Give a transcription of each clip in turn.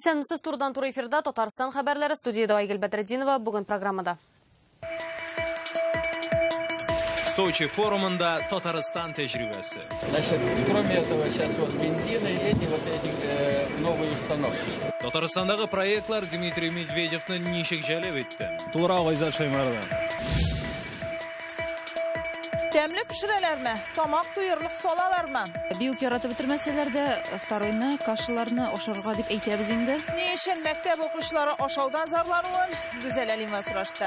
Исәнмесез турыдан-туры эфирдә Татарстан хәбәрләре, студияда Айгөл Бәдретдинова. Бүген программада Сочи форумында Татарстан тәҗрибәсе. Значит, кроме этого, сейчас вот бензин и эти новые установки. Татарстандагы проектлар Дмитрий Медведевны ничек җәлеп итте? Тура гайзат Шаймардан. Тәмле пешерәләрме? Тамак туйырлык салалармы? Биюк яратып бетермәсәләрдә, второйны, кашыларны ашарга дип әйтәбез инде. Ни өчен мәктәп укучылары ашаудан зарлануын Гүзәл Әлимова сорашты.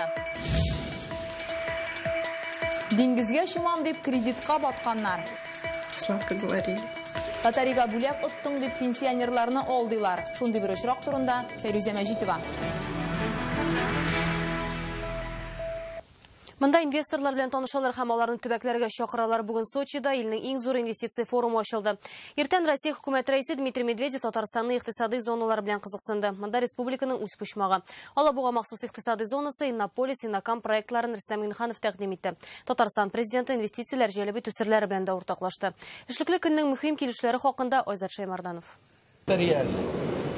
Диңгезгә шумам дип кредитка батканнар. Сладко говорили. Татарыга бүләк оттың дип пенсионерларны алдылар. Шундый бер очрак турында Фәрүзә Мәҗитова. Монда инвесторлар белән танышалар һәм аларны төбәкләргә чакыралар. Бүген Сочида илнең иң зур инвестиция форумы ачылды. Иртән Россия хөкүмәт рәисе Дмитрий Медведев Татарстанның икътисади зоналары белән кызыксынды. Монда республиканың үз почмагы Олабуга махсус икътисади зонасы, Иннополис, Иннокам проектларын Рустам Минниханов тәкъдим итте. Татарстан президенты инвестицияләр җәлеп итү серләре белән дә уртаклашты. Эшлекле көннең мөһим килешүләре хакында Айзат Шаймарданов.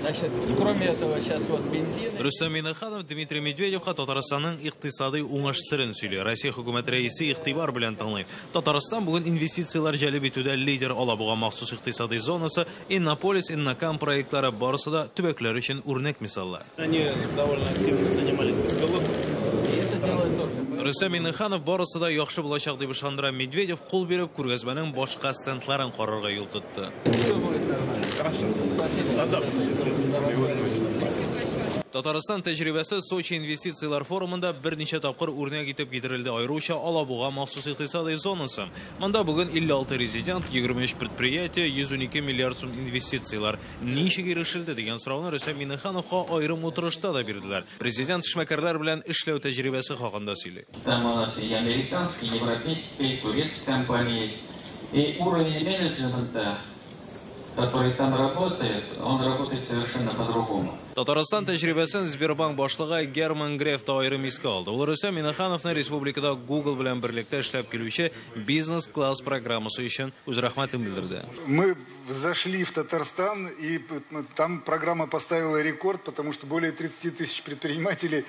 Значит, кроме этого, сейчас вот бензин. Рустам Минниханов, Дмитрий Медведев, Татарстанның икътисади уңышсырын сөйле. Россия хөкүмәт рәисе игътибар белән тыңлый. Татарстан бүген инвестицияләр җәлеп итүдә лидер. Алабуга махсус икътисади зонасы, Иннополис, Иннокам проектлары барысы да төбәкләр өчен үрнәк мисаллар. Они довольно активно занимались бесколоп. Рустам Минниханов барысы да яхшы булачак дип ышандыра. Медведев кул биреп күргәзмәнең башка стендларын карарга юл тотты. Татарстан тәҗрибәсе Сочи инвестициялар форумында берничә тапкыр үрнәк итеп китерелде. Айруча Алабуга махсус икътисади зонасы. Монда бүген 56 резидент, 23 предприятие, 112 миллиард сум инвестициялар ничек ирешелде дигән сорауны Рустам Миннихановга аерым утырышта да бирделәр. Президент эшмәкәрләр белән эшләү тәҗрибәсе хакында сөйли. Там у нас и американские, и европейские, и турецкие компании есть. И уровень менеджмента, который там работает, он работает совершенно по-другому. Татарстан тәҗрибәсен Сбербанк башлыгы Герман Грефт аерым искә алды. Ул Рустам Миннихановны республикада Google белән берлектә эшләп килүче бизнес-класс программасы өчен үз рәхмәтен белдерде. Мы зашли в Татарстан, и там программа поставила рекорд, потому что более 30 тысяч предпринимателей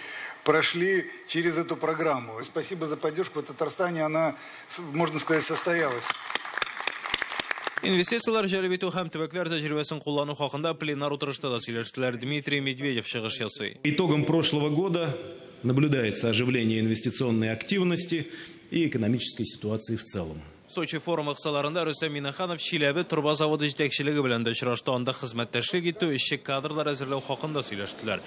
прошли через эту программу. И спасибо за поддержку. В Татарстане она, можно сказать, состоялась. Инвестициялар җәлеп итү һәм төбәкләр тәҗрибәсен куллану хакында пленар утырышта да сөйләштеләр. Дмитрий Медведев чыгыш ясый. Итогом прошлого года наблюдается оживление инвестиционной активности и экономической ситуации в целом. Сочи форумы кысаларында Рустам Минниханов Чиләбе турба заводы җитәкчелеге белән дә очрашты. Анда хезмәттәшлек итү, эшче кадрлар әзерләү хакында сөйләштеләр.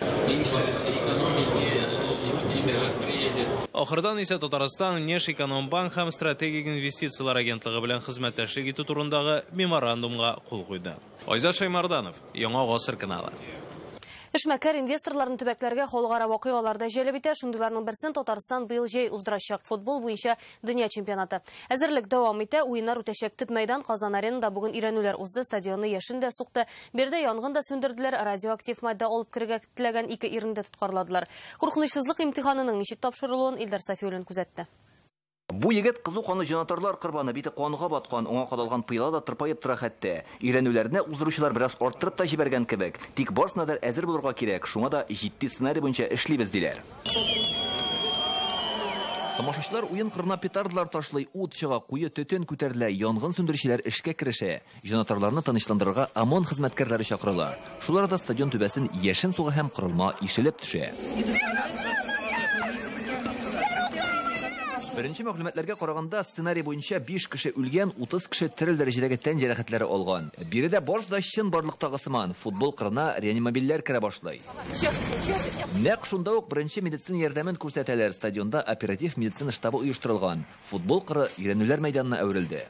Ахырдан исә Татарстан Нешэкономбанк һәм стратегик инвестициялар агентлыгы белән хезмәттәшлек итү турындагы меморандумга кул куйды. Айзат Шаймарданов, Яңа Гасыр каналы. Эшмәкәр инвесторларны төбәкләргә халыкара вакыйгаларда җәлеп итә. Шундыйларның берсен Татарстан быел җәй уздырачак. Футбол буенча дөнья чемпионаты. Әзерлек дәвам итә. Уеннар үтәчәк. Төп мәйдан Казан аренада бүген ирәнүләр узды. Стадионны яшен дә сукты. Бердә янгын да сүндерделәр. Радиоактив матдә алып кергә теләгән ике ирендә тоткарладылар. Куркынычсызлык имтиханының ничек тапшырылуын Ильдар Сафиуллин күзәтте. Бу егет кызу каны жанатарлар кырбаны, бите канга баткан, оңа кадалган пыйла да тырпайып тора хәтта. Ирәнүләрне уздыручылар бераз арттырып та җибәргән кебек. Тик барсына да әзер булырга кирәк. Шуңа да 7 сценарий буенча эшлибез диләр. Тамашачылар уен кырына петардалар ташлый, ут чыга, куе төтен күтәрелә, янгын сүндерүчеләр эшкә керешә. Жанатарларны танышландырырга ОМОН хезмәткәрләре чакырыла. Шулар да стадион түбәсен яшен сугы һәм кырылма ишелеп төшә. Беренче мәгълүматларга караганда сценарий буенча 5 кеше үлгән, 30 кеше тирел дәрәҗәдәге тән җәрәхәтләре алган. Бире дә барсы да чын барлыктагы сыман футбол кырына реанимобильләр керә башлый. Нәкъ шунда ук беренче медицина ярдәмен күрсәтәләр. Стадионда оператив медицина штабы оештырылган. Футбол кыры ирәнүләр мәйданына әверелде.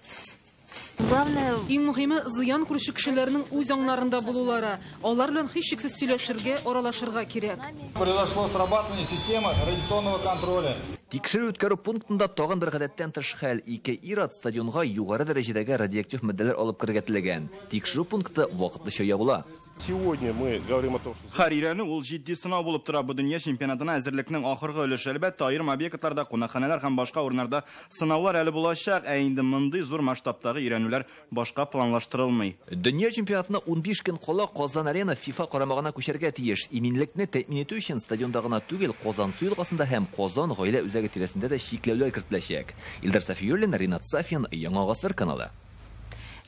Иң мөһиме зыян күрүче кешеләрнең үз аңнарында булулары. Алар белән һичшиксез сөйләшергә, аралашырга кирәк. Произошло срабатывание системы радиационного контроля. Тикшерү үткәрү пунктында тагын бер гадәттән тыш хәл, ике ир-ат стадионга югары дәрәҗәдәге радиоактив матдәләр алып кергә теләгән. Тикшерү пункты вакытлыча ябыла. Сегодня мы говорим о том, что... Харираны ол жеті сынау болып тұра бұ дүния чемпионатына әзірлікнің ақырғы үліші әлбәтті айырым объектларда, қонақханалар һәм башқа орындарда сынаулар әлі болашақ, әйінді мындай зор масштабтағы үйрәнулер башқа планлаштырылмай. Дүния чемпионатына 15 күн қала Казан арена FIFA қарамағына көшерге тиеш. Иминлікні тәмін ету үшін стадиондағына түгел Казан су елғасында һәм Казан ғайла үзәгі тересінде де шиклеулер кіртіләшек. Ильдар Сафиуллин, Ринат Сафин, Яңа ғасыр каналы.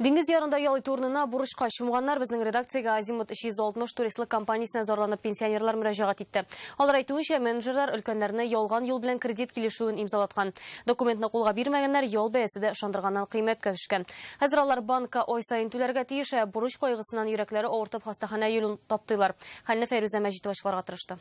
Деңгіз ярында ялы турнына бұрышқа шумғаннар біздің редакцияға азимут 360 туристлік компаниясына зорланып пенсионерлар мұрәжағат етті. Олар айтуынша менеджерлер үлкендеріне ялған ел білен кредит келешуін имзалатқан. Документіні қолға бермегендер ел бәйесі де шандырғаннан қиметке түшкен. Әзір алар банка ой сайын түлерге тиеше бұрыш қойғысынан үйреклері ауыртып хастахана елін таптылар. Хәліне Фәйрүзә Мәжитовашварға тырышты.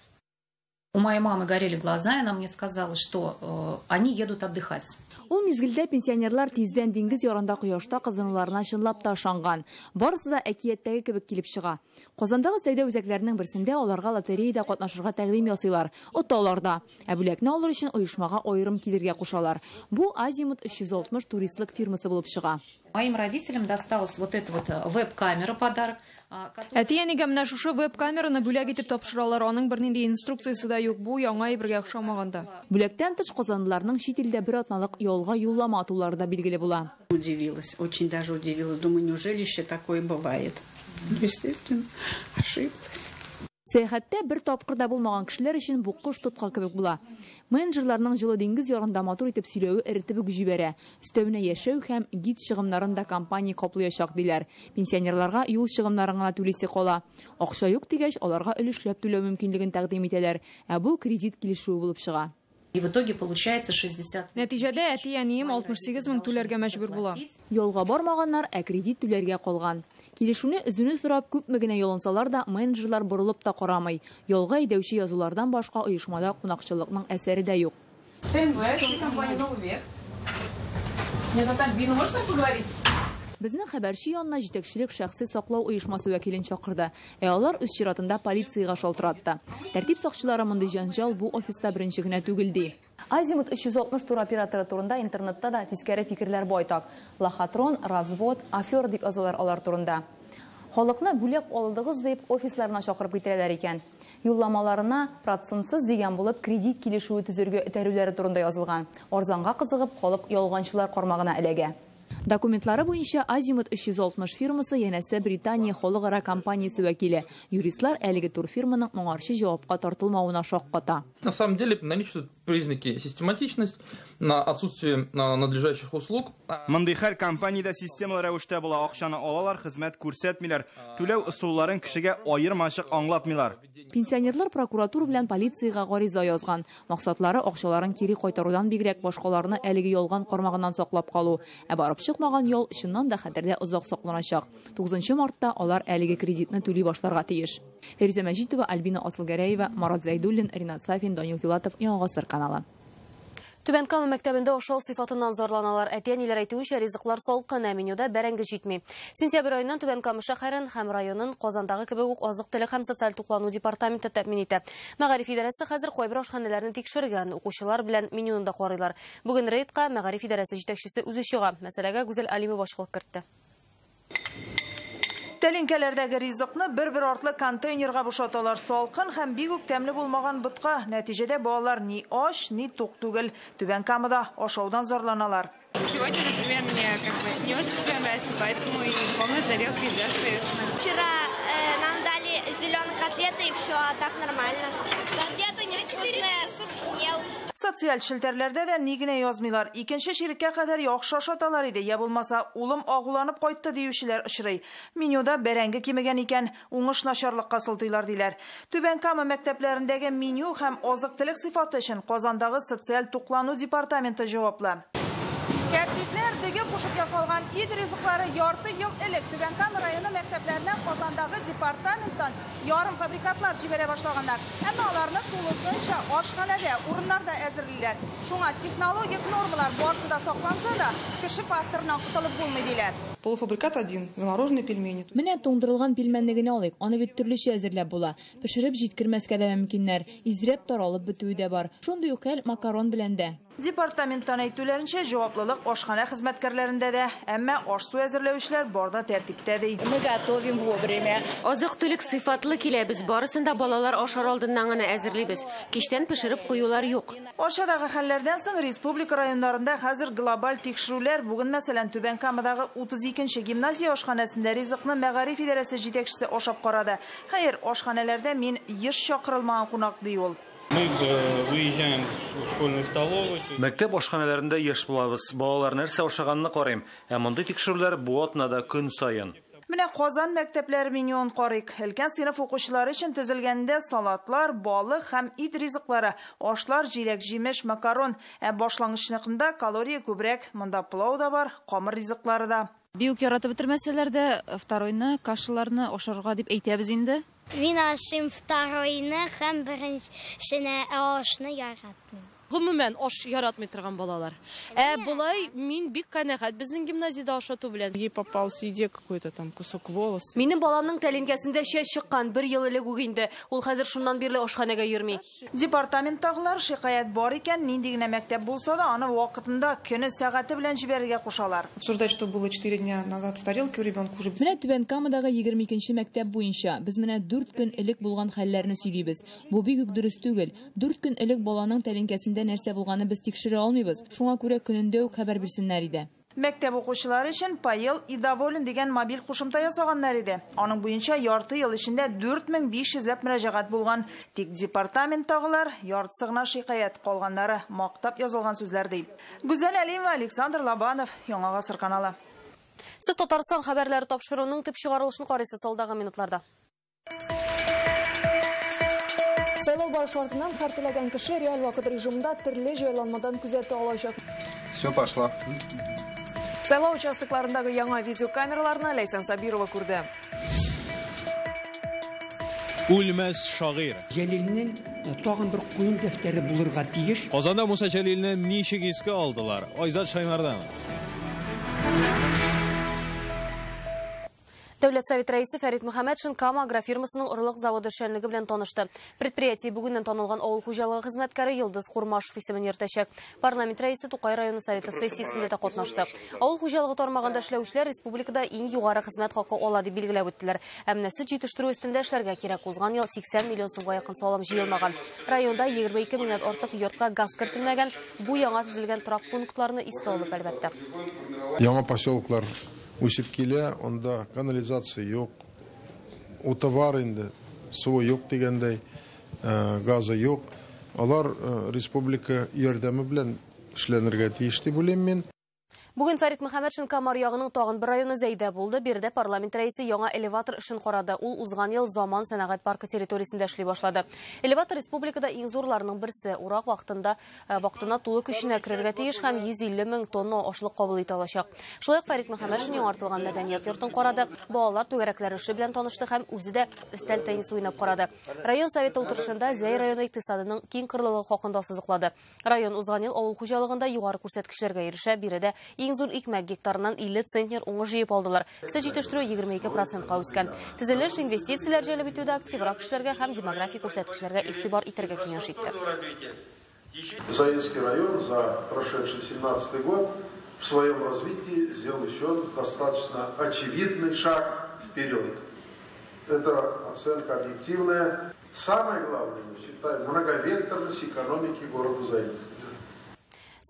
У моей мамы горели глаза, и она мне сказала, что они едут отдыхать. Ул мезгилдә пенсионерлар тиздән диңгез ярында кояшта кызынуларына чынлап та ышанган. Барысы да әкияттәге кебек килеп чыга. Казандагы сәйдә үзәкләренең берсендә аларга лотереяда катнашырга тәкъдим ясыйлар. Отта аларда. Ә бүләкне алыр өчен оешмага аерым килергә кушалар. Бу Азимут 360 туристлык фирмасы булып чыга. Моим родителям досталась вот эта вот веб-камера подарок. Әтиәнегә менә шушы веб-камераны бүләк итеп тапшыралар, аның бернинди инструкциясе дә юк, бу яңа әйбергә охшамаганда. Бүләктән тыш казанлыларның чит илдә бер атналык ялга юллама атулары да билгеле була. Удивилась, очень даже удивилась. Думаю, неужели еще такое бывает? Естественно, ошиблась. Сәяхәттә бер тапкыр да булмаган кешеләр өчен бу кош тоткан кебек була. Менеджерларның җылы диңгез ярында матур итеп сөйләве эритеп җибәрә. Өстәвенә яшәү һәм гид чыгымнарын да компания каплыячак диләр. Пенсионерларга юл чыгымнарын гына түлисе кала. Акча юк дигәч, аларга өлешләп түләү мөмкинлеген тәкъдим итәләр. Ә бу кредит килешүе булып чыга. И в итоге получается 60. Нәтиҗәдә әтиәнем 68 мең түләргә мәҗбүр була. Ялга бармаганнар, ә кредит түләргә калган. Килешүне үзүне сорап күпме генә ялынсалар да, менеджерлар борылып та карамый. Ялга әйдәүче язулардан башка оешмада кунакчылыкның әсәре дә юк. Безнең хәбәрче янына җитәкчелек шәхси саклау оешмасы вәкилен чакырды. Ә алар үз чиратында полициягә шалтыратты. Тәртип сакчылары мондый җанҗал бу офиста беренче генә түгел ди. Азимут 360 тур операторы турында интернетта да тискәре фикерләр байтак. Лохотрон, развод, афер дип язалар алар турында. Халыкны бүләк алдыгыз дип офисларына чакырып китерәләр икән. Юлламаларына процентсыз дигән булып кредит килешүе төзергә өтәрүләре турында язылган. Арзанга кызыгып, халык ялганчылар кармагына эләгә. Документлары буенча Азимут 360 фирмасы янәсе Британия халыкара компаниясе вәкиле. Юристлар әлеге тур фирманың моңарчы җавапка тартылмауына шакката. На самом деле наличествуют признаки систематичность, на отсутствие надлежащих услуг. Мондый һәр компаниядә системалы рәвештә була, акчаны алалар, хезмәт күрсәтмиләр, түләү ысулларын кешегә аермачык аңлатмилар. Пенсионерлар прокуратура белән полициягә гариза язган. Максатлары акчаларын кире кайтарудан бигрәк башкаларны әлеге ялган кармагыннан саклап калу. Ә барып чыкмаган ял чыннан да хәтердә озак сакланачак. 9 мартта алар әлеге кредитны түли башларга тиеш. Фәризә Мәҗитова, Альбина Асылгәрәева, Марат Зәйдуллин, Ринат Сафин, Данил Филатов, Яңа ғасыр каналы. Түбән Кама мәктәбендә ошол сыйфатыннан зарланалар. Әтиәниләр әйтүенчә, ризыклар солкы, менюда бәрәңге җитми. Сентябрь аеннан Түбән Кама шәһәрен һәм районын Казандагы кебек үк азык-төлек һәм социаль туклану департаменты тәэмин итә. Мәгариф идарәсе хәзер кайбер ашханәләрне тикшергән, укучылар белән менюны да карыйлар. Бүген рейдка Мәгариф идарәсе җитәкчесе үзе чыга. Мәсьәләгә Гүзәл Алимова башлык кертте. Тәлинкәләрдәге ризыкны бер-бер артлы контейнерга бушаталар. Салкын һәм бик үк тәмле булмаган бутка. Нәтиҗәдә балалар ни аш, ни тук түгел. Түбән Камада ашаудан зарланалар. Сегодня, например, мне не очень все нравится, поэтому и полная тарелка еды остается. Вчера нам дали зеленые котлеты, и все, а так нормально. Котлеты невкусные, суп съел. Социаль челтәрләрдә дә ни генә язмыйлар. Икенче чиреккә кадәр яхшы ашаталар иде. Я булмаса, улым агуланып кайтты диючеләр очрый. Менюда бәрәңге кимегән икән, уңыш начарлыкка сылтыйлар диләр. Түбән Кама мәктәпләрендәге меню һәм азык-төлек сыйфаты өчен Казандагы социаль туклану департаменты җаваплы. Кәтлитләр диге кушып ясалган ит ризыклары ярты ел элек Түбән Кама районы мәктәпләренә Казандагы департаменттан ярым фабрикатлар җибәрә башлаганнар. Әмма аларны тулысынча ашханәдә, урыннарда әзерлиләр. Шуңа технологик нормалар барсы да сакланса да, кеше факторыннан кутылып булмый диләр. Полуфабрикат один, замороженные пельмени. Менә туңдырылган пельменне генә алыйк, аны бит төрлечә әзерләп була. Пешереп җиткермәскә дә мөмкиннәр, изрәп таралып бетүе дә бар. Шундый ук әл макарон белән дә. Департаменттан әйтүләренчә, җаваплылык ашхана хезмәткәрләрендә дә, әмма аш-су әзерләүчеләр барда тәртиптә ди. Мы готовим вовремя. Азык-төлек сыйфатлы килә, без барысында балалар ашар алдыннан гына әзерлибез. Кичтән пешереп куюлар юк. Ашадагы хәлләрдән соң республика районнарында хәзер глобаль тикшерүләр, бүген мәсәлән Түбән Камадагы 32-нче гимназия ашханасында ризыкны мәгариф идарәсе җитәкчесе ашап карады. Хәер, ашханаларда мин еш чакырылмаган кунак ди ул. Мы выезжаем в школьные столовые. Мәктәп ашханаларында еш булабыз. Балалар нәрсә ашаганны карыйм. Ә монда тикшерүләр бу атнада көн сайын. Менә Казан мәктәпләре менюын карыйк. Өлкән сыйныф укучылары өчен төзелгәндә салатлар, балык һәм ит ризыклары, ашлар, җиләк-җимеш, макарон. Ә башлангычныкында калория күбрәк. Монда пылау да бар, камыр ризыклары да. Биюк яратып бетермәсәләр дә, второйны, кашаларны ашарга дип әйтәбез инде. Мин ашым второйны һәм беренчене ашны яратмыйм. Гомумән аш яратмый торган балалар. Ә булай мин бик канәгать. Безнең гимназиядә ашату белән. Ей попался иде какой-то там кусок волоса. Минем баламның тәлинкәсендә шәш чыккан, 1 ел элек үк инде. Ул хәзер шуннан бирле ашханәгә йөрми. Департаменттагылар шикаят бар икән, нинди генә мәктәп булса да, аны вакытында көне сәгате белән җибәрергә кушалар. Обсуждать, что было 4 дня назад в тарелке у ребенка уже. Менә Түбән Камадагы 22-нче мәктәп буенча без менә 4 көн элек булган хәлләрне сөйлибез. Бу бик үк дөрес түгел. 4 көн элек баланың тәлинкәсендә нәрсә булганы без тикшерә алмыйбыз. Шуңа күрә көнендә үк хәбәр бирсеннәр иде. Мәктәп укучылары өчен Паел и доволен дигән мобиль кушымта ясаганнар иде. Аның буенча ярты ел эчендә 4500 ләп мөрәҗәгать булган. Тик департаменттагылар яртысы гына шикаят, калганнары мактап язылган сүзләр ди. Гүзәл Алимова, Александр Лобанов, Яңа Гасыр каналы. Сез Татарстан хәбәрләре тапшыруның төп чыгарылышын карыйсыз алдагы минутларда. Сайлау барыш артынан һәр теләгән кеше реаль вакыт режимында төрле җайланмадан күзәтә алачак. Все пошло. Сайлау участокларындагы яңа видеокамераларны Ләйсән Сабирова күрде. Үлмәс шагыйр. Җәлилнең тагын бер куен дәфтәре булырга тиеш. Казанда Муса Җәлилне ничек искә алдылар? Айзат Шаймардан. Дәүләт Совет рәисе Фарит Мөхәммәтшин Камал агрофирмасының орлык заводы эшчәнлеге белән танышты. Предприятие бүгеннән танылган авыл хуҗалыгы хезмәткәре Йылдыз Курмашев исемен йөртәчәк. Парламент рәисе Тукай районы советы сессиясендә катнашты. Авыл хуҗалыгы тармагында эшләүчеләр республикада иң югары хезмәт хакы ала дип билгеләп үттеләр. Әмма сөт җитештерү өстендә эшләргә кирәк узган ел 80 миллион сумга якын салым җыелмаган. Районда 22 меңнән артык йортка газ кертелмәгән. Бу яңа төзелгән торак пунктларны искә алып әлбәттә. Яңа поселоклар үсеп килә, онда канализация юк, утовар инде, суы юк дигәндәй, газы юк. Алар республика ярдәме белән эшләнергә тиеш дип уйлыйм мин. Бүген Фарит Мөхәммәтшин Камар ягының тагын бер районы Зәйдә булды. Бердә парламент рәисе яңа элеватор эшен карады. Ул узган ел Заман сәнәгать паркы территориясендә эшли башлады. Элеватор республикада иң зурларның берсе. Урак вакытына тулы көченә керергә тиеш һәм 150 мең тонна ашлык кабул итә алачак. Шулай ук Фарит Мөхәммәтшин яңартылган мәдәният йортын карады. Балалар түгәрәкләре эше белән танышты һәм үзе дә өстәл теннис уйнап карады. Район советы утырышында Зәй районы икътисадының киң кырлылыгы хакында сызыклады. Район узган ел авыл хуҗалыгында югары күрсәткечләргә ирешә, биредә иң зур икмәк гектарынан 50 центнер уңы җыеп алдылар. Сөт җитештерү 22%-ка үскән. Төзелеш, инвестицияләр җәлеп итүдә активрак эшләргә һәм демографик күрсәткечләргә игътибар итәргә киңәш итте. Заинский район за прошедший 17-й год в своем развитии сделал еще достаточно очевидный шаг вперед. Это оценка объективная. Самое главное, мы считаем, многовекторность экономики города Заинска.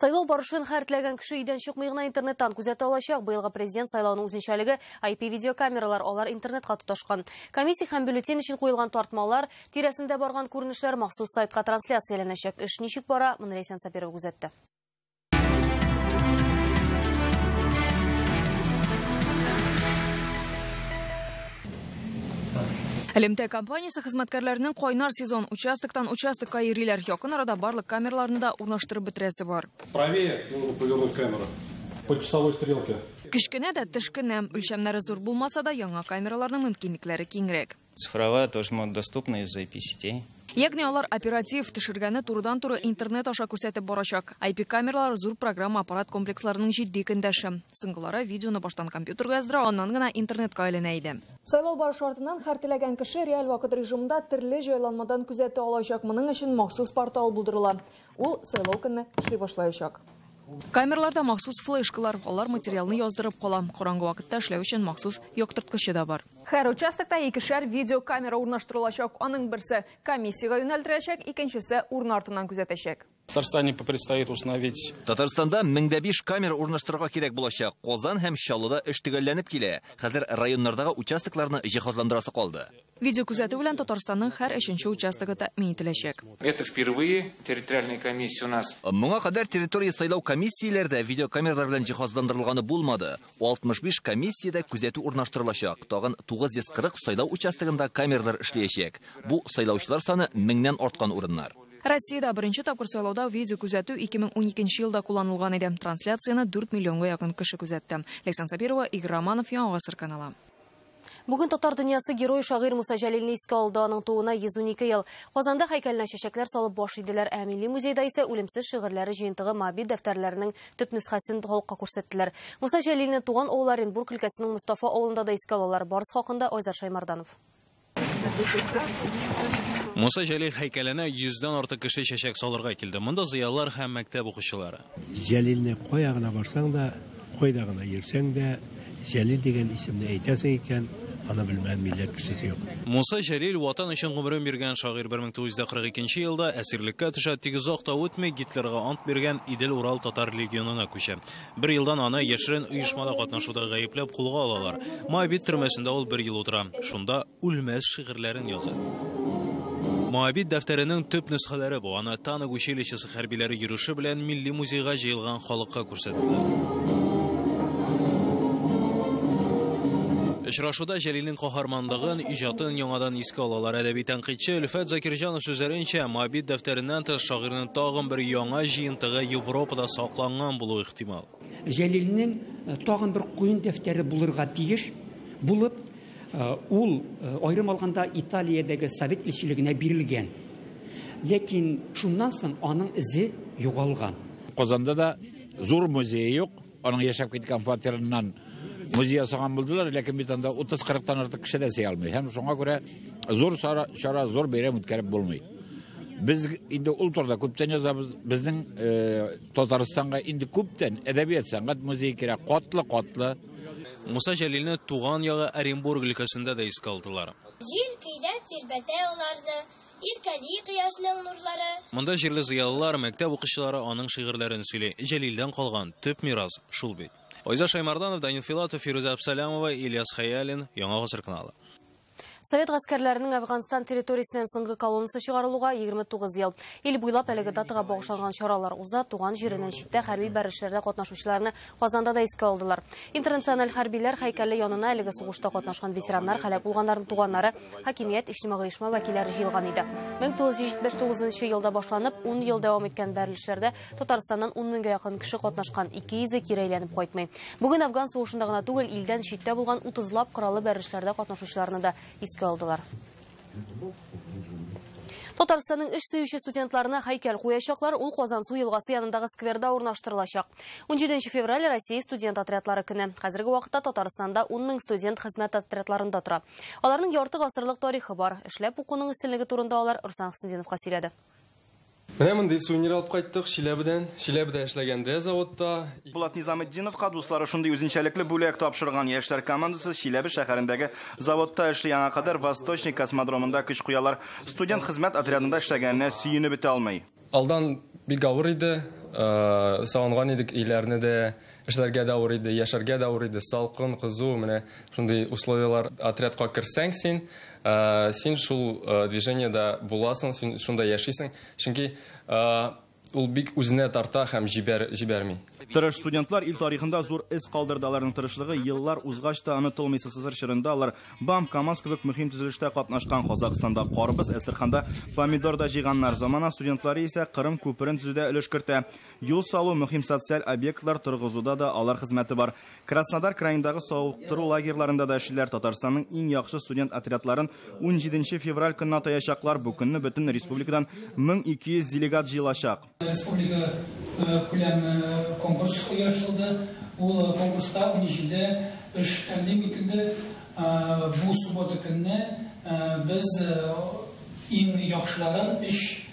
Сайлау барышын һәр теләгән кеше өйдән чыкмый гына интернеттан күзәтә алачак. Быелгы президент сайлауның үзенчәлеге IP видеокамералар, алар интернетка тоташкан. Комиссия һәм бюллетень өчен куелган тартмалар, тирәсендә барган күренешләр махсус сайтка трансляцияләнәчәк. Эш ничек бара, моны Ләйсән Сапиров күзәтте. ЛМТ компаниясы хезмәткәрләренең кайнар сезон участоктан участокка йөриләр. Якын арада барлык камераларны да урнаштырып битерәсе бар. Правее нужно повернуть камеру по часовой стрелке. Кичкенә дә тышкенәм, үлчәмнәре зур булмаса да, яңа камераларның мөмкинлекләре киңрәк. Цифровая тоже доступна из-за IP сетей. Ягни олар оператив төшергәне турыдан-туры интернет аша күрсәтеп барачак. IP камералары зур программа аппарат комплексларының җитди көндәше. Сыңгылары видеоны баштан компьютерга яздыра, аннан гына интернетка әйләнә иде. Сайлау барышы артыннан һәр теләгән кеше реаль вакыт режимында төрле җайланмадан күзәтә алачак. Моның өчен махсус портал булдырыла. Ул сайлау көнне эшли башлаячак. Камераларда махсус флешкалар, алар материалны яздырып кала. Караңгы вакытта эшләү өчен махсус яктырткычы да бар. Һәр участокта 2-шәр видеокамера урнаштырылачак. Аның берсе комиссияга юнәлтеләчәк, икенчесе урын артыннан күзәтәчәк. Татарстанда 1005 камера урнаштырырга кирәк булачак. Казан һәм Чаллыда эш төгәлләнеп килә. Хәзер районнардагы участокларны җиһазландырасы калды. Видеокүзәтү белән Татарстанның һәр 3-нче участогы тәэмин ителәчәк. Это впервые территориальные комиссии у нас. Моңа кадәр территория сайлау комиссияләрдә видеокамералар белән җиһазландырылганы булмады. 65 комиссиядә күзәтү урнаштырылачак. Тагын 940 сайлау участогында камералар эшләячәк. Бу сайлаучылар саны 1000-нән арткан урыннар. Россиядә беренче тапкыр сайлауда видео күзәтү 2012 елда кулланылган иде. Трансляцияны 4 миллионга якын кеше күзәтте. Ләйсән Сабирова, Игорь Романов, Яңгасыр каналы. Бүген татар дөньясы герой шагыйрь Муса Җәлилне искә алды. Аның тууына 112 ел. Казанда һәйкәленә чәчәкләр салып баш иделәр. Ә милли музейда исә үлемсез шигырьләре җыентыгы мобиль дәфтәрләренең төп нөсхәсен халыкка күрсәттеләр. Муса Җәлилне туган авыл Оренбург өлкәсенең Мустафа авылында да искә алалар. Барысы хакында Айзар Шаймарданов. Муса Җәлил һәйкәленә 100-дән артык кеше чәчәк салырга килде. Монда зыялылар һәм мәктәп укучылары. Җәлилне кая гына барсаң да, кайда гына йөрсәң дә, Җәлил дигән исемне әйтәсең икән, аны белмәгән милләт кешесе юк. Муса Җәлил ватан өчен гомерен биргән шагыйрь 1942 елда әсирлеккә төшә, тик озак та үтми Гитлерга ант биргән Идел Урал татар легионына күчә. Бер елдан аны яшерен оешмада катнашуда гаепләп кулга алалар. Мәйбит төрмәсендә ул 1 ел утыра. Шунда үлмәс шигырьләрен яза. Муабит дәфтәренең төп нөсхәләре бу. Аны Таныг училищесы хәрбиләре йөреше белән милли музейга җыелган халыкка күрсәтелә. Очрашуда Җәлилнең каһарманлыгын, иҗатын яңадан искә алалар. Әдәби тәнкыйтьче Зөлфат Хакимның сүзләренчә, Муабит дәфтәреннән тыш шагыйрьнең тагын бер яңа җыентыгы Европада сакланган булу ихтимал. Җәлилнең тагын бер куен дәфтәре булырга тиеш булып, ул айрым алганда Италиядәге совет илчилегенә бирелгән. Ләкин шуннан соң аның изе югалган. Казанда да зур музей юк. Аның яшәп киткән фатирыннан музей ясаган булдылар, ләкин бит анда 30-40-тан артык кеше дә яши алмый. Һәм шуңа күрә зур шара, зур бәйрәм үткәреп булмый. Без инде ул турыда күптән язабыз. Безнең Татарстанга инде күптән әдәбият сәнгать музей кирәк, катлы-катлы. Муса Җәлилне туган ягы Оренбург өлкәсендә дә искә алдылар. Җир көйләп тирбәтә аларды, иркәли кояшның нурлары. Монда җирле зыялылар, мәктәп укучылары аның шигырьләрен сөйли. Җәлилдән калган төп мирас шул бит. Айза Шаймарданов, Данил Филатов, Фируза Абсалямова, Ильяс Хаялин, Яңа Гасыр каналы. Совет гаскәрләренең Афганстан территориясеннән соңгы колоннасы чыгарылуга 29 ел. Ил буйлап әлеге датага багышланган чаралар уза, туган җиреннән читтә хәрби бәрелешләрдә катнашучыларны Казанда да искә алдылар. Интернациональ хәрбиләр һәйкәле янына әлеге сугышта катнашкан ветераннар, һәлак булганнарның туганнары, хакимият, иҗтимагый оешма вәкилләре җыелган иде. 1979 елда башланып, 10 ел дәвам иткән бәрелешләрдә Татарстаннан 10 меңгә якын кеше катнашкан, 200-е кире әйләнеп кайтмый. Бүген Афган сугышында гына түгел, илдән читтә булган 30-лап кораллы бәрелешләрдә катнашучыларны да алдылар. Татарстанның эш сөюче студентларына һәйкәл куячаклар, ул Казансу елгасы янындагы скверда урнаштырылачак. 17 февраль Россия студент отрядлары көне. Хәзерге вакытта Татарстанда 10 мең студент хезмәт отрядларында тора. Аларның ярты гасырлык тарихы бар. Эшләп укуның истәлеге турында алар Рустам Миннихановга сөйләде. Менә монда сувенир алып кайттык Шиләбедән. Шиләбедә эшләгәндә заводта Булат Низаметдиновка дуслары шундый үзенчәлекле бүләк тапшырган. Яшьләр командасы Шиләбе шәһәрендәге заводта эшләгәнгә кадәр Восточный космодромында көч куялар. Студент хезмәт отрядында эшләгәнне сөенеп бетә алмый. Алдан бик авыр иде, сагынган идек иләрне дә, эшләргә дә авыр иде, яшәргә дә авыр иде, салкын, кызу, менә шундый условиялар отрядка керсәң син, син шул движениедә буласың, шунда яшисең, чөнки Ул бик үзенә тарта һәм җибәрми. Тырыш студентлар ил тарихында зур эз калдырдыларның тырышлыгы еллар узгач та онытылмый. СССР чорында алар БАМ, КАМАЗ кебек мөһим төзелештә катнашкан. Казакстанда карбыз, Әстерханда помидор да җыйганнар. Замана студентлары исә Кырым күперен төзүдә өлеш кертә. Юл салу, мөһим социаль объектлар торгызуда да алар хезмәте бар. Краснодар краендагы сауыктыру лагерьларында да эшләр. Татарстанның иң яхшы студент отрядларын 17 февраль көнне таяшаклар. Бу көнне бөтен республикадан 1200 делегат җыелачак. Республика күләме конкурс уйнашылды. Ул конкурста 17-дә 3 тәкъдим ителде. Бу суббота көнне без иң яхшыларын 3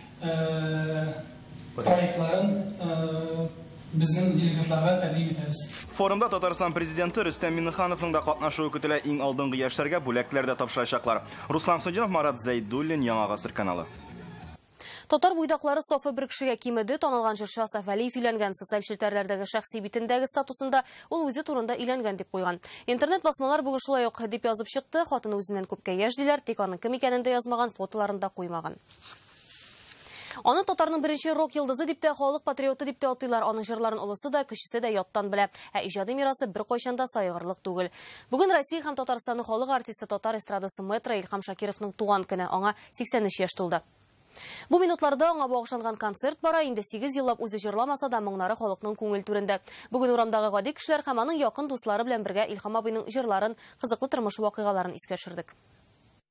проектларын безнең делегатларга тәкъдим итәбез. Форумда Татарстан президенты Рустам Миннихановның да катнашуы көтелә. Иң алдынгы яшьләргә бүләкләр дә тапшырачаклар. Руслан Суҗанов, Марат Зәйдуллин, Яңа Гасыр каналы. Татар буйдаклары сафы бер кешегә кимеде. Танылган җырчы Асаф Әлиев иленгән социаль челтәрләрдәге шәхси битендәге статусында ул үзе турында иленгән дип куйган. Интернет басмалар бүген шулай ук дип язып чыкты. Хатыны үзеннән күпкә яшь диләр, тик аның кем икәнен дә язмаган, фотоларын да куймаган. Аны татарның беренче рок йылдызы дип тә, халык патриоты дип тә атыйлар. Аның җырларын олысы да, кечесе дә яттан белә. Ә иҗади мирасы беркайчан да сайгырлык түгел. Бүген Россия һәм Татарстанның халык артисты, татар эстрадасы метро Илһам Шакировның туган көне. Аңа 83 яшь тулды. Бу минутларда аңа багышланган концерт бара. Инде 8 еллап үзе җырламаса да, моңнары халыкның күңел түрендә. Бүген урамдагы гади кешеләр һәм аның якын дуслары белән бергә Илһам абыйның җырларын, кызыклы тормыш вакыйгаларын искә төшердек.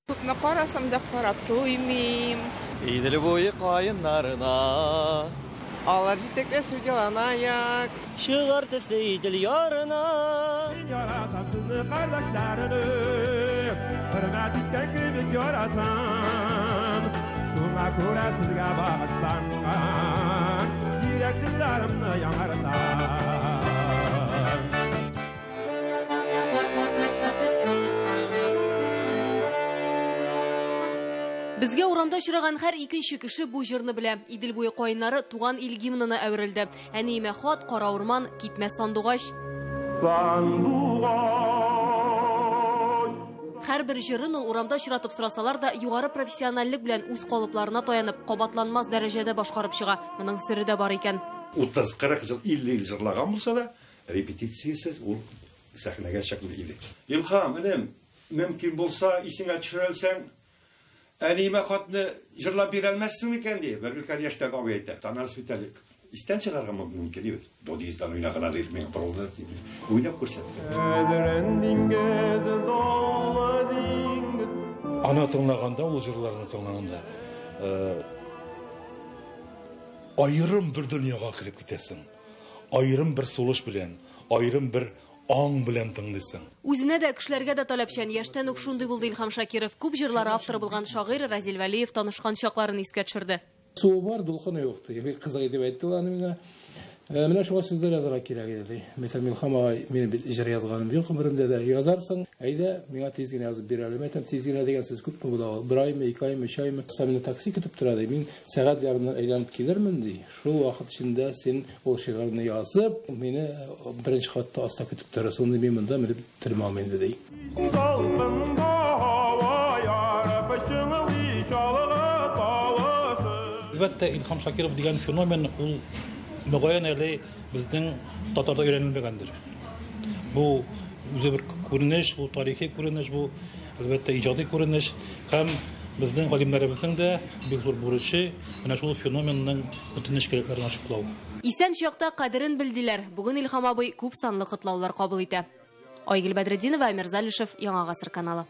Күпне карасам да карап туймыйм. Идел буе кайыннарына алар җитәкләшү яланаяк. Чыгар төсле идел ярына. Яратам сезне кардәшләрне. Хөрмәт иткән кебек яратам. Шуңа күрә сезгә багышланган йөрәк җырларымны яңартам. Безгә урамда очраган һәр икенче кеше бу җырны белә. Идел буе кайыннары туган ил гимнына әверелде. Әниемә хат, кара урман, китмә сандугач. Һәрбер җырын ул урамда очратып сорасалар да, югары профессиональлек белән үз калыпларына таянып, кабатланмас дәрәҗәдә башкарып чыга. Моның сыры да бар икән. 30-40 ел, 50 ел җырлаган булса да, репетициясез ул сәхнәгә чыгып килде. Илһам, инем, мөмкин булса, исеңә төшерәлсәң, әниемә хатны җырлап бирәлмәссең микән ди. Бер өлкән яшьтәге абый әйтә. Танар спиталик. Истән чыгарга мөмкин түгел. Додистан уйнаган ритмиң проза ди. Уйнап күрсәтте. Ана тыңлаганда, ул җырларны тыңлаганда, айрым бер дөньяга килеп китәсең. Айрым бер сулыш белән, айрым бер аң белән тыңлыйсың. Үзенә дә, кешеләргә дә таләпчән. Яшьтән үк шундый булды Илһам Шакиров. Күп җырлар авторы булган шагыйрь Разил Вәлиев танышкан чакларын искә төшерде. Суы бар, дулкыны юк ди. Кызык дип әйттеләр аны миңа. Менә шуңа сүзләр язарга кирәк иде. Мәсәлән, Илһам агай, мин бит җыр язганым юк өмеремдә дә. Язарсың, әйдә, миңа тиз генә язып бирә алам. Әйтәм, тиз генә дигән сүз күпме була ул? Бер аймы, ике аймы, өч аймы? Сәмине такси көтеп тора ди. Мин сәгать ярымнан әйләнеп килермен ди. Шул вакыт эчендә син ул шигырьне язып, мине беренче хатта аста көтеп торасың, мин монда менеп тормам инде ди. Әлбәттә, Илһам Шакиров дигән феномен ул мәгъәнә әле безнең татарда өйрәнелмәгәндер. Бу үзе бер күренеш, бу тарихи күренеш, бу әлбәттә иҗади күренеш. Һәм безнең галимнәребезнең дә бик зур бурычы менә шул феноменның бөтен эшкәрлекләрен ачыклау. Исән чакта кадерен белдиләр. Бүген Илһам абый күп санлы котлаулар кабул итә. Айгөл Бәдретдинова, Әмир Залишев, Яңа Гасыр каналы.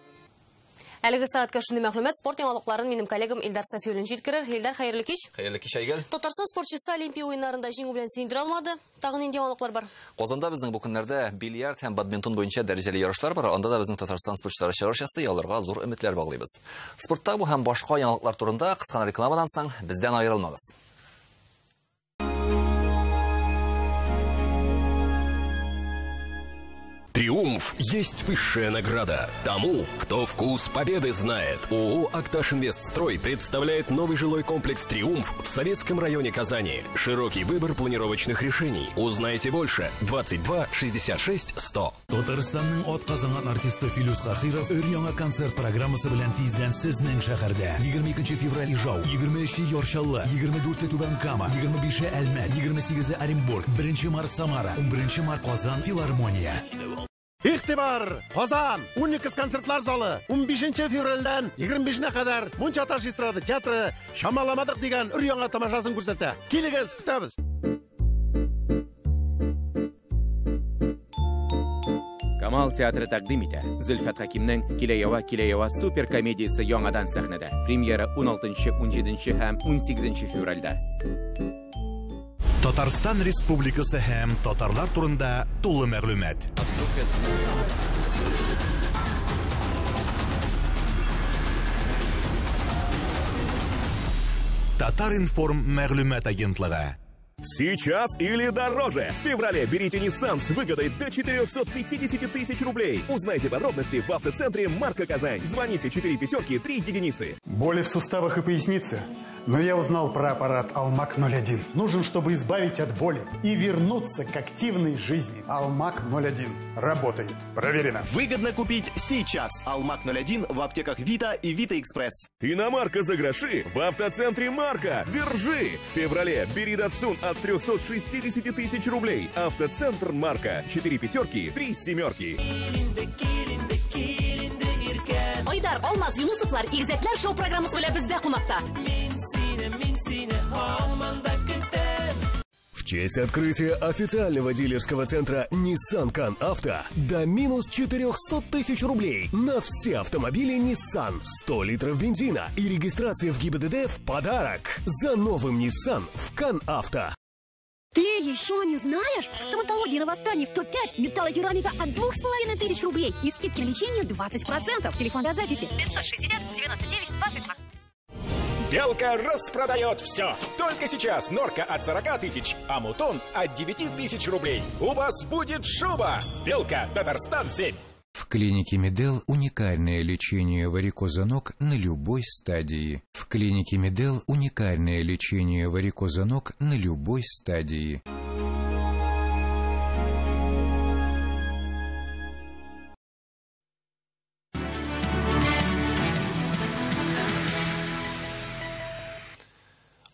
Әлеге сәгатькә шундый мәгълүмат, спорт яңалыкларын минем коллегам Ильдар Сафиуллин җиткерер. Ильдар, хәерле кич. Хәерле кич, Айгөл. Татарстан спортчысы Олимпия уеннарында җиңү белән сөендерә алмады. Тагын нинди яңалыклар бар? Казанда безнең бу көннәрдә бильярд һәм бадминтон буенча дәрәҗәле ярышлар бар. Анда да безнең Татарстан спортчылары чыгыш ясый, аларга зур өметләр баглыйбыз. Спортта бу һәм башка яңалыклар турында кыска рекламадан соң бездән аерылмагыз. Триумф «Триумф» есть высшая награда тому, кто вкус победы знает. ООО «Акташинвестстрой» представляет новый жилой комплекс «Триумф» в Советском районе Казани. Широкий выбор планировочных решений. Узнайте больше. 22 66 100. Татарстанның атказанган артисты Филус Хахиров өр-яңа концерт программасы белән тиздән сезнең шәһәрдә. 22 февраль Ижау, 23 Яршаллы, 24 Түбән Кама, 25 Әлмәт, 28 Оренбург, 1 март Самара, 11 март Казан Филармония. Ихтибар! Казан! Уникс концертлар залы! 15 февральдән 25-нә кадәр Мунча Аташистрады театры Шамаламадык дигән өр-яңа тамашасын күрсәтә. Килегез, көтәбез! Камал театры тәкъдим итә. Зөлфат Хакимнең Киләява супер комедиясы яңадан сәхнәдә. Премьера 16, 17 һәм 18 февральдә. Татарстан Республикасы һәм татарлар турында тулы мәгълүмат. Татар информ мәгълүмат агентлыгы. Сейчас или дороже. В феврале берите Nissan с выгодой до 450 тысяч рублей. Узнайте подробности в автоцентре «Марка Казань». Звоните 4 5 3 единицы. Боли в суставах и пояснице. Но я узнал про аппарат «Алмак-01». Нужен, чтобы избавить от боли и вернуться к активной жизни. «Алмак-01» работает. Проверено. Выгодно купить сейчас. «Алмак-01» в аптеках «Вита» и «Вита-экспресс». Иномарка за гроши в автоцентре «Марка». Держи! В феврале бери «Дацун» от 360 тысяч рублей. Автоцентр «Марка». 4 пятерки, 3 семерки. Ильдар, Алмаз, Юнусовлар, Игзетлер шоу-программы сваля бездә кунакта. В честь открытия официального дилерского центра Nissan CanAuto до минус 400 тысяч рублей на все автомобили Nissan, 100 литров бензина и регистрация в ГИБДД в подарок. За новым Nissan в CanAuto. Ты еще не знаешь? Стоматология на Восстании 105, металлокерамика от 2500 рублей и скидки на лечение 20%. Телефон до записи 560 99 22. Белка распродает все. Только сейчас норка от 40 тысяч, а мутон от 9 тысяч рублей. У вас будет шуба. Белка, Татарстан 7. В клинике Медел уникальное лечение варикоза ног на любой стадии. В клинике Медел уникальное лечение варикоза ног на любой стадии.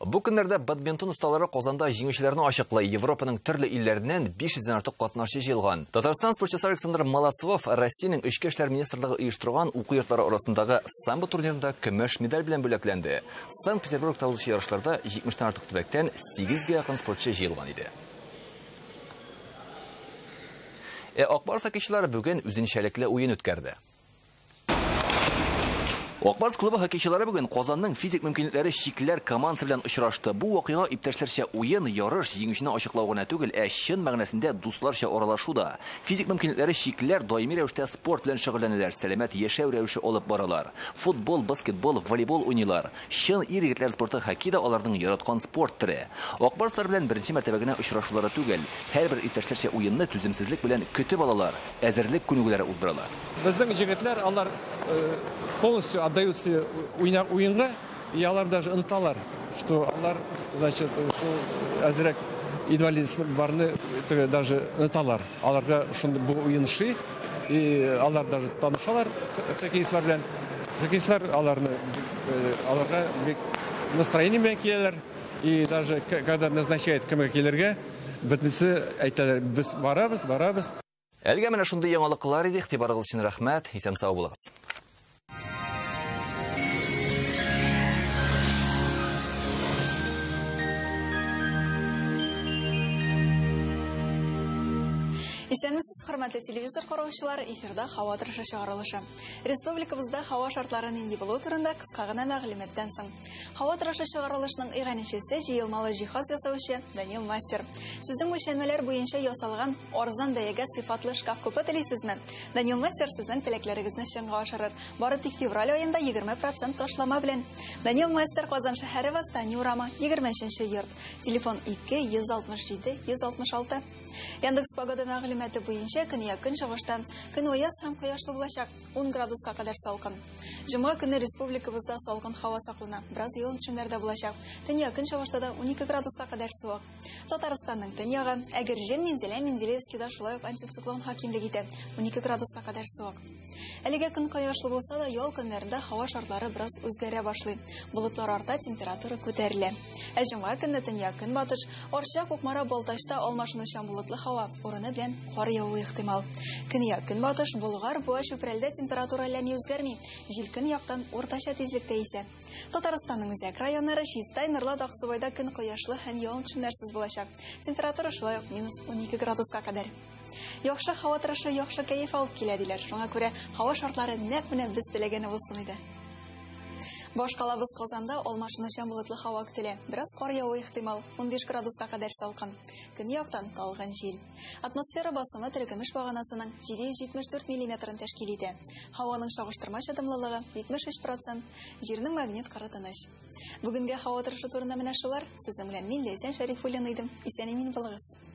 Бу көннәрдә бадминтон усталары Казанда җиңүчеләрне ачыклый. Европаның төрле илләреннән 500-дән артык катнашчы җыелган. Татарстан спортчысы Александр Маласлов Россиянең эчке эшләр министрлыгы оештырган уку йортлары арасындагы самбо турнирында көмеш медаль белән бүләкләнде. Санкт-Петербургта узган ярышларда 70-тән артык төбәктән 8-гә якын спортчы җыелган иде. Акбар хоккейчылары бүген үзенчәлекле уен үткәрде. Акбарс клубы хоккейчылары бүген Казанның физик мөмкинлекләре чикләр командасы белән очрашты. Бу вакыйга иптәшләрчә уен, ярыш, җиңүчене ачыклау гына түгел, ә чын мәгънәсендә дусларча аралашу да. Физик мөмкинлекләре чикләр даими рәвештә спорт белән шөгыльләнәләр, сәламәт яшәү рәвеше алып баралар. Футбол, баскетбол, волейбол уйныйлар. Чын ир-егетләр спорты хоккейда аларның яраткан спорт төре. Акбарслар белән беренче мәртәбә генә очрашулары түгел, һәрбер иптәшләрчә уенны түземсезлек белән көтеп алалар, әзерлек күнегүләре уздыралар. Безнең җегетләр алар полностью отдаются уйынга, и алар даже ынталар, что алар, значит, азирак инвалидистлер барны даже ынталар. Аларга шунда бу уйыншы, и алар даже танышалар хоккеистлар белән. Хоккеистлар аларны аларга бик настроение белән киләләр, и даже когда назначает кемгә килергә, бөтенесе әйтәләр, без барабыз. Әлегә менә шундый яңалыклар иде. Игътибарыгыз өчен рәхмәт. Исән сау булыгыз. Исәнмесез, хөрмәтле телевизор караучылары, эфирда һава торышы чыгарылышы. Республикабызда һава шартлары нинди булу турында кыска гына мәгълүматтан соң. Һава торышы чыгарылышының иганичесе җыелмалы жиһаз ясаучы Данил Мастер. Сезнең үлчәнмәләр буенча ясалган арзан бәягә сыйфатлы шкаф күпе телисезме? Данил Мастер сезнең теләкләрегезне чынга ашырыр. Бары тик февраль аенда 20% ташлама белән. Данил Мастер, Казан шәһәре, Восстание урамы, 23-нче йорт. Телефон 2 167 166. Яндекс погода мәгълүматы буенча көн якын чыгыштан, көн уяз һәм кояшлы булачак, 10 градуска кадәр салкын. Җомга көне республикабызда салкын һава саклана, бераз ял төшемнәрдә булачак. Төн якын чыгышта да 12 градуска кадәр суык. Татарстанның төньягы, Әгерҗем, Мензелә, Мензелевскийда шулай ук антициклон хакимлек итә, 12 градуска кадәр суык. Әлегә көн кояшлы булса да, ял көннәрендә һава шартлары бераз үзгәрә башлый. Булытлар арта, температура күтәрелә. Ә җомга көне төньяк-көнбатыш, Орча, Кукмара, Балтачта алмашынучан булытлы һава, урыны белән кар яву ихтимал. Көньяк-көнбатыш, Болгар, Буа, Чүпрәлдә температура әллә ни үзгәрми, җил көн яктан уртача тизлектә исә. Татарстанның Заинск районнары, Чистай, Нырла, Аксубайда көн кояшлы һәм явым-төшемнәрсез булачак. Температура шулай ук -12 градуска кадәр. Яхшы һава торышы, яхшы кәеф алып килә диләр. Шуңа күрә һава шартлары нәкъ менә без теләгәне булсын иде. Баш калабыз Казанда алмашынучан булытлы һава көтелә. Бераз кар яву ихтимал, 15 градуска кадәр салкын. Көньяктан талгын җил. Атмосфера басымы теркемеш баганасының 774 мм тәшкил итә. Һаваның чагыштырма чатымлылыгы 73%, җирнең магнит кары тыныч. Бүгенге һава торышы турында менә шулар. Сезнең белән мин Ләйсән Шәрифуллин идем. Исән-имин булыгыз.